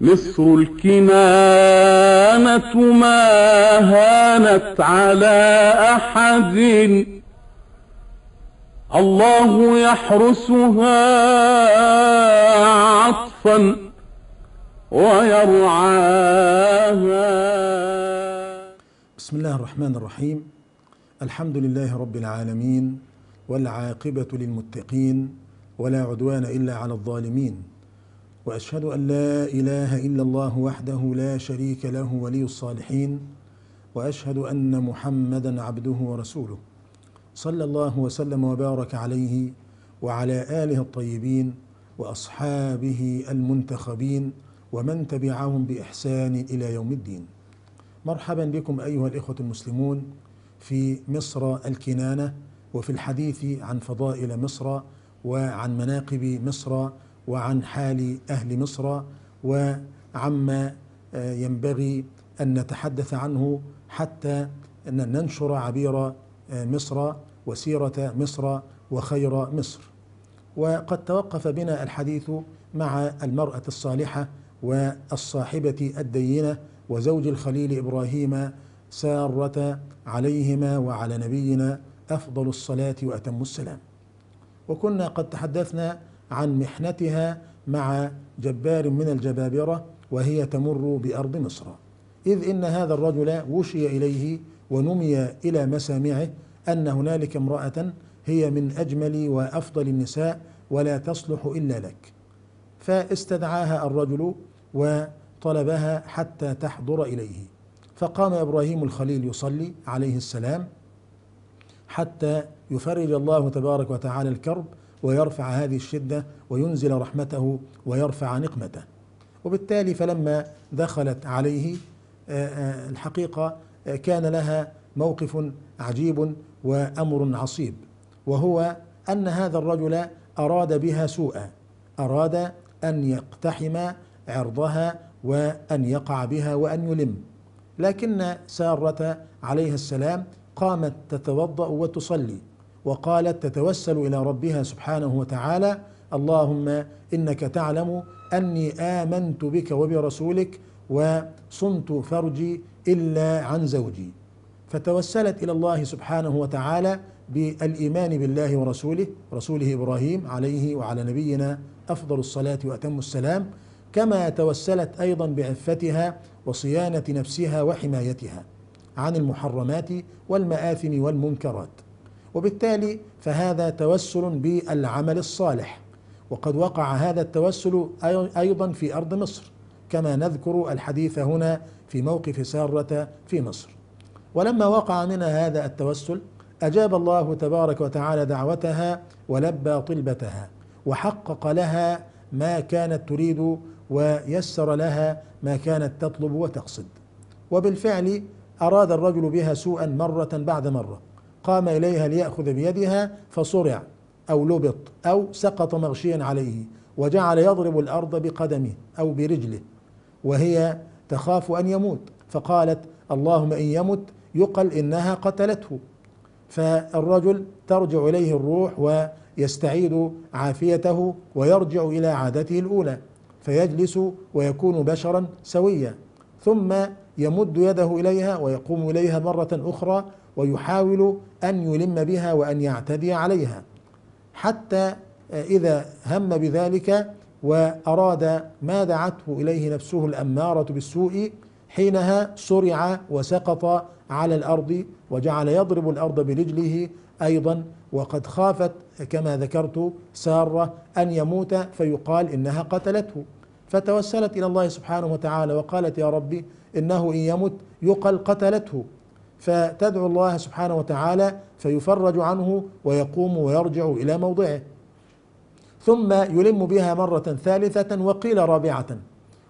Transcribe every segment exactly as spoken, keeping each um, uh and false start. مصر الكنانة ما هانت على أحد، الله يحرسها عطفا ويرعاها. بسم الله الرحمن الرحيم. الحمد لله رب العالمين، والعاقبة للمتقين، ولا عدوان إلا على الظالمين، وأشهد أن لا إله إلا الله وحده لا شريك له ولي الصالحين، وأشهد أن محمدا عبده ورسوله، صلى الله وسلم وبارك عليه وعلى آله الطيبين وأصحابه المنتخبين ومن تبعهم بإحسان إلى يوم الدين. مرحبا بكم أيها الإخوة المسلمون في مصر الكنانة، وفي الحديث عن فضائل مصر وعن مناقب مصر وعن حال أهل مصر وعما ينبغي أن نتحدث عنه حتى أن ننشر عبير مصر وسيرة مصر وخير مصر. وقد توقف بنا الحديث مع المرأة الصالحة والصاحبة الدينة وزوج الخليل إبراهيم سارة، عليهما وعلى نبينا أفضل الصلاة وأتم السلام. وكنا قد تحدثنا عن محنتها مع جبار من الجبابرة وهي تمر بأرض مصر، إذ إن هذا الرجل وشي إليه ونمي إلى مسامعه أن هنالك امرأة هي من أجمل وأفضل النساء ولا تصلح إلا لك، فاستدعاها الرجل وطلبها حتى تحضر إليه. فقام إبراهيم الخليل يصلي عليه السلام حتى يفرج الله تبارك وتعالى الكرب ويرفع هذه الشدة وينزل رحمته ويرفع نقمته. وبالتالي فلما دخلت عليه الحقيقة كان لها موقف عجيب وأمر عصيب، وهو أن هذا الرجل أراد بها سوءا، أراد أن يقتحم عرضها وأن يقع بها وأن يلم. لكن سارة عليها السلام قامت تتوضأ وتصلي، وقالت تتوسل إلى ربها سبحانه وتعالى: اللهم إنك تعلم أني آمنت بك وبرسولك وصمت فرجي إلا عن زوجي. فتوسلت إلى الله سبحانه وتعالى بالإيمان بالله ورسوله رسوله إبراهيم عليه وعلى نبينا أفضل الصلاة وأتم السلام، كما توسلت أيضا بعفتها وصيانة نفسها وحمايتها عن المحرمات والمآثم والمنكرات. وبالتالي فهذا توسل بالعمل الصالح، وقد وقع هذا التوسل أيضا في أرض مصر، كما نذكر الحديث هنا في موقف سارة في مصر. ولما وقع منها هذا التوسل أجاب الله تبارك وتعالى دعوتها ولبى طلبتها وحقق لها ما كانت تريد ويسر لها ما كانت تطلب وتقصد. وبالفعل أراد الرجل بها سوءا مرة بعد مرة، قام إليها ليأخذ بيدها فصرع أو لبط أو سقط مغشيا عليه، وجعل يضرب الأرض بقدمه أو برجله وهي تخاف أن يموت، فقالت: اللهم إن يمت يقل إنها قتلته. فالرجل ترجع إليه الروح ويستعيد عافيته ويرجع إلى عادته الأولى، فيجلس ويكون بشرا سويا، ثم يمد يده إليها ويقوم إليها مرة أخرى ويحاول أن يلم بها وأن يعتدي عليها، حتى إذا هم بذلك وأراد ما دعته إليه نفسه الأمارة بالسوء، حينها صرع وسقط على الأرض وجعل يضرب الأرض برجله أيضا. وقد خافت كما ذكرت سارة أن يموت فيقال إنها قتلته، فتوسلت إلى الله سبحانه وتعالى وقالت: يا ربي إنه إن يمت يقل قتلته. فتدعو الله سبحانه وتعالى فيفرج عنه ويقوم ويرجع إلى موضعه، ثم يلم بها مرة ثالثة وقيل رابعة.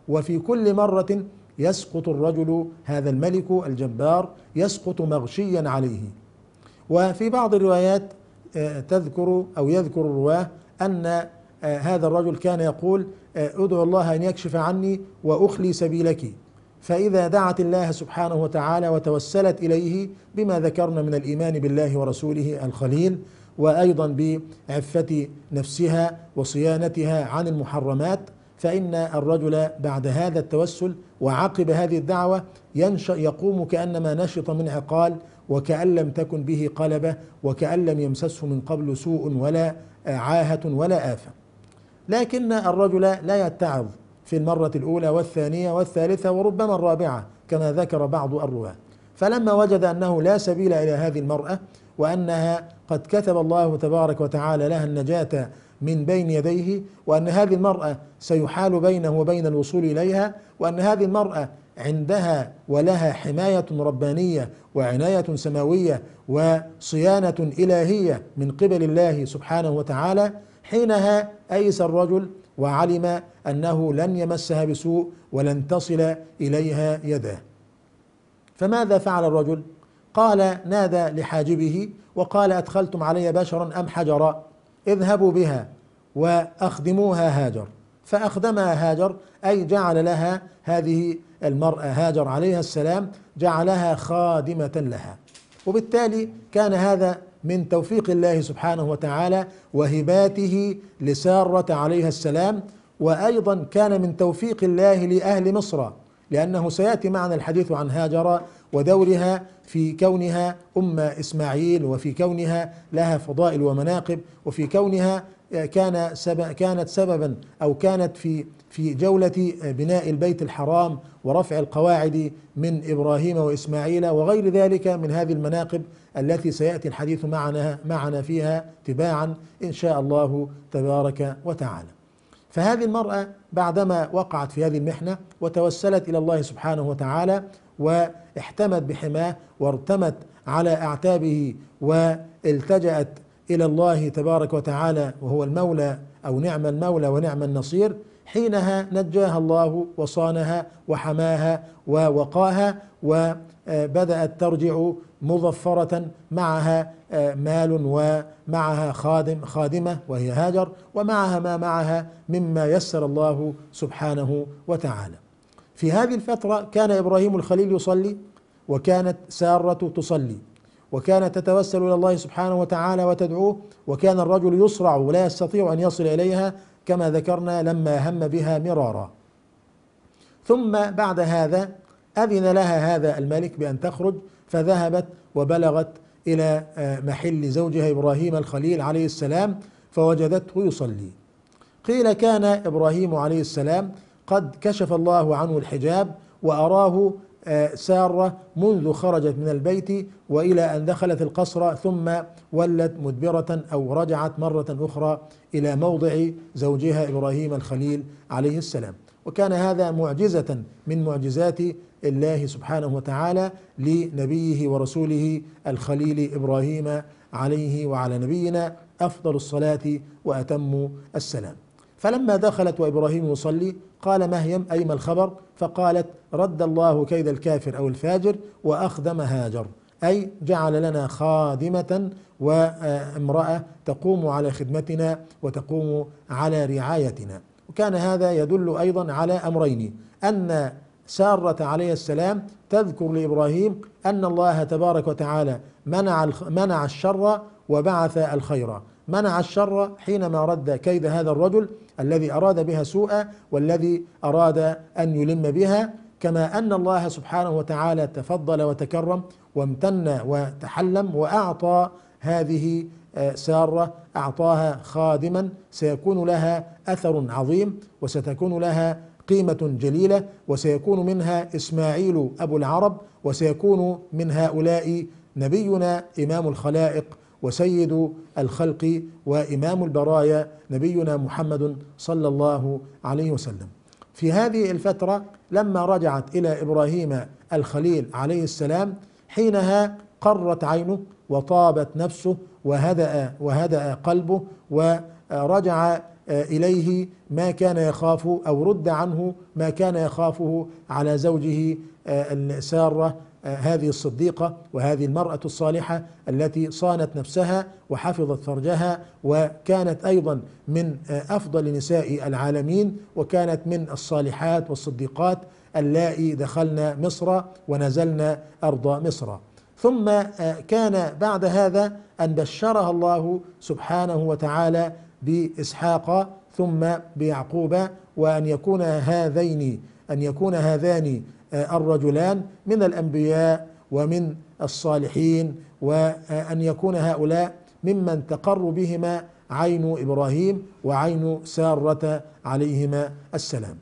وفي كل مرة يسقط الرجل هذا الملك الجبار، يسقط مغشيا عليه. وفي بعض الروايات تذكر أو يذكر الرواه أن هذا الرجل كان يقول: أدعو الله أن يكشف عني وأخلي سبيلك. فإذا دعت الله سبحانه وتعالى وتوسلت إليه بما ذكرنا من الإيمان بالله ورسوله الخليل، وأيضا بعفة نفسها وصيانتها عن المحرمات، فإن الرجل بعد هذا التوسل وعقب هذه الدعوة ينشأ يقوم كأنما نشط من عقال، وكأن لم تكن به قلبة، وكأن لم يمسسه من قبل سوء ولا عاهة ولا آفة. لكن الرجل لا يتعظ في المرة الأولى والثانية والثالثة وربما الرابعة كما ذكر بعض الرواة. فلما وجد أنه لا سبيل إلى هذه المرأة وأنها قد كتب الله تبارك وتعالى لها النجاة من بين يديه، وأن هذه المرأة سيحال بينه وبين الوصول إليها، وأن هذه المرأة عندها ولها حماية ربانية وعناية سماوية وصيانة إلهية من قبل الله سبحانه وتعالى، حينها أيس الرجل وعلم أنه لن يمسها بسوء ولن تصل إليها يده. فماذا فعل الرجل؟ قال نادى لحاجبه وقال أدخلتم علي بشرا أم حجرا؟ اذهبوا بها وأخدموها هاجر. فأخدمها هاجر، أي جعل لها هذه المرأة هاجر عليها السلام جعلها خادمة لها. وبالتالي كان هذا من توفيق الله سبحانه وتعالى وهباته لسارة عليها السلام، وأيضا كان من توفيق الله لأهل مصر، لأنه سيأتي معنا الحديث عن هاجر ودورها في كونها أم إسماعيل، وفي كونها لها فضائل ومناقب، وفي كونها كان سبب كانت سببا أو كانت في في جولة بناء البيت الحرام ورفع القواعد من إبراهيم وإسماعيل وغير ذلك من هذه المناقب التي سيأتي الحديث معنا معنا فيها تباعا إن شاء الله تبارك وتعالى. فهذه المرأة بعدما وقعت في هذه المحنة وتوسلت إلى الله سبحانه وتعالى واحتمت بحماه وارتمت على أعتابه والتجأت إلى الله تبارك وتعالى وهو المولى أو نعم المولى ونعم النصير، حينها نجاها الله وصانها وحماها ووقاها، وبدأت ترجع مظفرة معها مال ومعها خادم خادمة وهي هاجر، ومعها ما معها مما يسر الله سبحانه وتعالى. في هذه الفترة كان إبراهيم الخليل يصلي، وكانت سارة تصلي، وكانت تتوسل إلى الله سبحانه وتعالى وتدعوه، وكان الرجل يصرع ولا يستطيع أن يصل إليها كما ذكرنا لما هم بها مرارا. ثم بعد هذا أذن لها هذا الملك بأن تخرج، فذهبت وبلغت إلى محل زوجها إبراهيم الخليل عليه السلام فوجدته يصلي. قيل كان إبراهيم عليه السلام قد كشف الله عنه الحجاب وأراه سارة منذ خرجت من البيت وإلى أن دخلت القصر، ثم ولت مدبرة أو رجعت مرة أخرى إلى موضع زوجها إبراهيم الخليل عليه السلام. وكان هذا معجزة من معجزات الله سبحانه وتعالى لنبيه ورسوله الخليل إبراهيم، عليه وعلى نبينا أفضل الصلاة وأتم السلام. فلما دخلت وإبراهيم يصلي قال مهيم أي ما الخبر؟ فقالت رد الله كيد الكافر أو الفاجر وأخدم هاجر، أي جعل لنا خادمة وامرأة تقوم على خدمتنا وتقوم على رعايتنا. وكان هذا يدل أيضا على أمرين، أن سارة عليه السلام تذكر لإبراهيم أن الله تبارك وتعالى منع الشر وبعث الخير، منع الشر حينما رد كيد هذا الرجل الذي أراد بها سوءا والذي أراد أن يلم بها، كما أن الله سبحانه وتعالى تفضل وتكرم وامتن وتحلم وأعطى هذه سارة، أعطاها خادما سيكون لها أثر عظيم وستكون لها قيمة جليلة، وسيكون منها إسماعيل أبو العرب، وسيكون من هؤلاء نبينا إمام الخلائق وسيد الخلق وإمام البرايا نبينا محمد صلى الله عليه وسلم. في هذه الفترة لما رجعت إلى إبراهيم الخليل عليه السلام حينها قرت عينه وطابت نفسه وهدأ وهدأ قلبه، ورجع إليه ما كان يخاف أو رد عنه ما كان يخافه على زوجه سارة هذه الصديقة وهذه المرأة الصالحة التي صانت نفسها وحفظت فرجها وكانت أيضا من أفضل نساء العالمين، وكانت من الصالحات والصديقات اللائي دخلنا مصر ونزلنا أرض مصر. ثم كان بعد هذا أن بشرها الله سبحانه وتعالى بإسحاق، ثم بيعقوب، وأن يكون هذين أن يكون هذان الرجلان من الأنبياء ومن الصالحين، وأن يكون هؤلاء ممن تقر بهما عين إبراهيم وعين سارة عليهما السلام.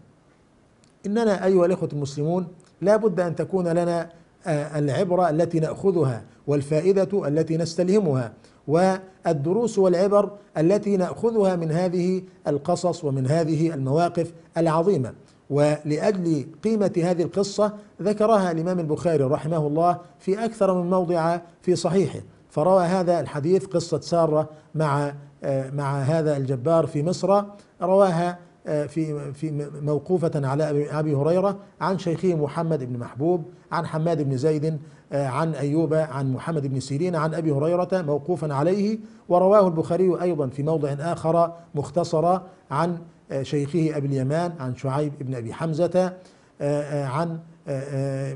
إننا أيها الإخوة المسلمون لا بد أن تكون لنا العبرة التي نأخذها والفائدة التي نستلهمها والدروس والعبر التي نأخذها من هذه القصص ومن هذه المواقف العظيمة. ولأجل قيمة هذه القصة ذكرها الإمام البخاري رحمه الله في أكثر من موضع في صحيحه، فروى هذا الحديث قصة سارة مع مع هذا الجبار في مصر، رواها في في موقوفة على أبي هريرة عن شيخه محمد بن محبوب عن حماد بن زيد عن أيوب عن محمد بن سيرين عن أبي هريرة موقوفا عليه، ورواه البخاري أيضا في موضع آخر مختصرا عن شيخه أبي اليمان عن شعيب بن أبي حمزة عن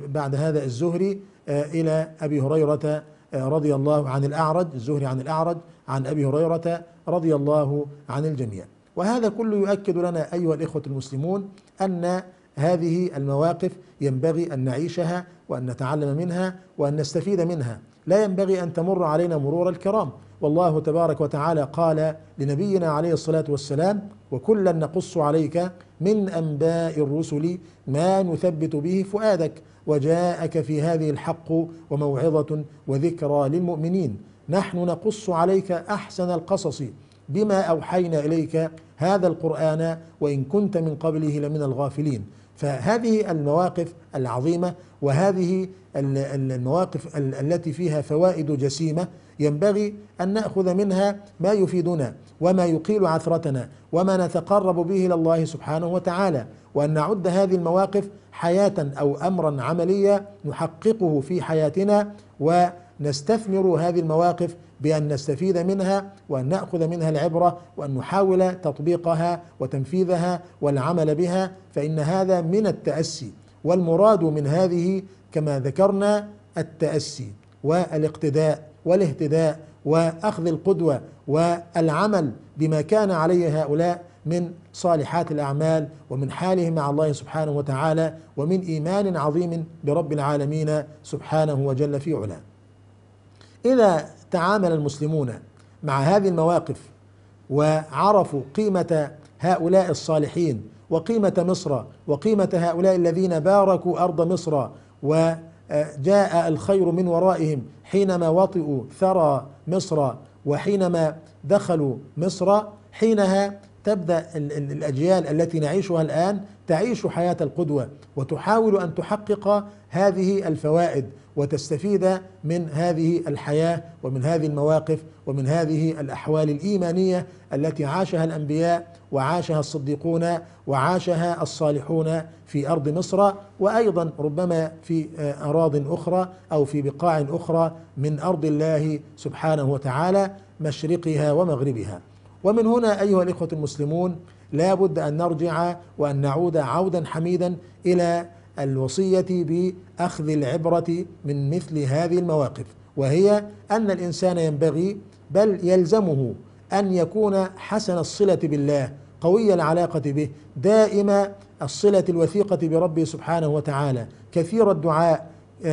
بعد هذا الزهري إلى أبي هريرة رضي الله عن الأعرج الزهري عن الأعرج عن أبي هريرة رضي الله عن الجميع. وهذا كله يؤكد لنا أيها الإخوة المسلمون أن هذه المواقف ينبغي أن نعيشها وأن نتعلم منها وأن نستفيد منها، لا ينبغي أن تمر علينا مرور الكرام. والله تبارك وتعالى قال لنبينا عليه الصلاة والسلام: وكلا نقص عليك من أنباء الرسل ما نثبت به فؤادك وجاءك في هذه الحق وموعظة وذكرى للمؤمنين، نحن نقص عليك أحسن القصص بما أوحينا إليك هذا القرآن وإن كنت من قبله لمن الغافلين. فهذه المواقف العظيمة وهذه المواقف التي فيها فوائد جسيمة ينبغي أن نأخذ منها ما يفيدنا وما يقيل عثرتنا وما نتقرب به إلى الله سبحانه وتعالى، وأن نعد هذه المواقف حياة أو أمرا عمليا نحققه في حياتنا، ونستثمر هذه المواقف بأن نستفيد منها وأن نأخذ منها العبرة وأن نحاول تطبيقها وتنفيذها والعمل بها، فإن هذا من التأسي. والمراد من هذه كما ذكرنا التأسي والاقتداء والاهتداء وأخذ القدوة والعمل بما كان عليه هؤلاء من صالحات الأعمال ومن حالهم مع الله سبحانه وتعالى ومن إيمان عظيم برب العالمين سبحانه وجل في علاه. إذا تعامل المسلمون مع هذه المواقف وعرفوا قيمة هؤلاء الصالحين وقيمة مصر وقيمة هؤلاء الذين باركوا أرض مصر وجاء الخير من ورائهم حينما وطئوا ثرى مصر وحينما دخلوا مصر، حينها تبدأ الأجيال التي نعيشها الآن تعيش حياة القدوة وتحاول أن تحقق هذه الفوائد وتستفيد من هذه الحياة ومن هذه المواقف ومن هذه الأحوال الإيمانية التي عاشها الأنبياء وعاشها الصديقون وعاشها الصالحون في أرض مصر، وأيضا ربما في أراضٍ أخرى أو في بقاع أخرى من أرض الله سبحانه وتعالى مشرقها ومغربها. ومن هنا أيها الإخوة المسلمون لا بد أن نرجع وأن نعود عودًا حميدًا إلى الوصية بأخذ العبرة من مثل هذه المواقف، وهي أن الإنسان ينبغي بل يلزمه أن يكون حسن الصلة بالله قوي العلاقة به، دائم الصلة الوثيقة بربه سبحانه وتعالى، كثير الدعاء،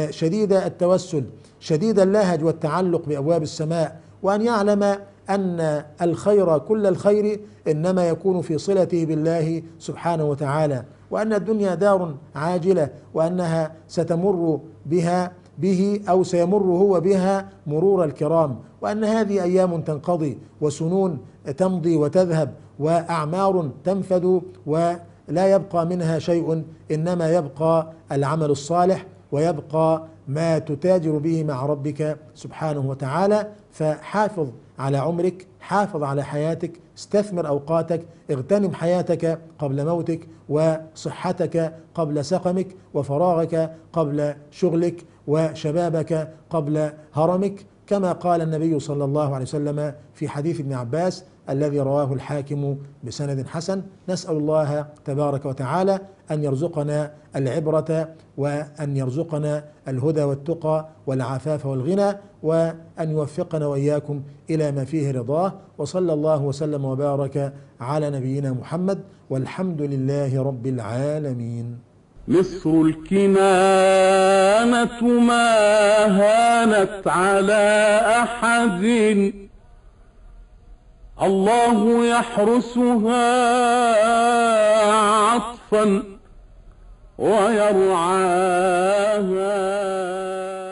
شديد التوسل، شديد اللهج والتعلق بأبواب السماء، وأن يعلم أن الخير كل الخير إنما يكون في صلته بالله سبحانه وتعالى، وأن الدنيا دار عاجلة وأنها ستمر بها به أو سيمر هو بها مرور الكرام، وأن هذه أيام تنقضي وسنون تمضي وتذهب وأعمار تنفد ولا يبقى منها شيء إنما يبقى العمل الصالح ويبقى ما تتاجر به مع ربك سبحانه وتعالى. فحافظ على عمرك، حافظ على حياتك، استثمر أوقاتك، اغتنم حياتك قبل موتك وصحتك قبل سقمك وفراغك قبل شغلك وشبابك قبل هرمك، كما قال النبي صلى الله عليه وسلم في حديث ابن عباس: الذي رواه الحاكم بسند حسن. نسأل الله تبارك وتعالى أن يرزقنا العبرة وأن يرزقنا الهدى والتقى والعفاف والغنى وأن يوفقنا وإياكم إلى ما فيه رضاه، وصلى الله وسلم وبارك على نبينا محمد، والحمد لله رب العالمين. مصر الكنانة ما هانت على أحد، الله يحرسها عطفا ويرعاها.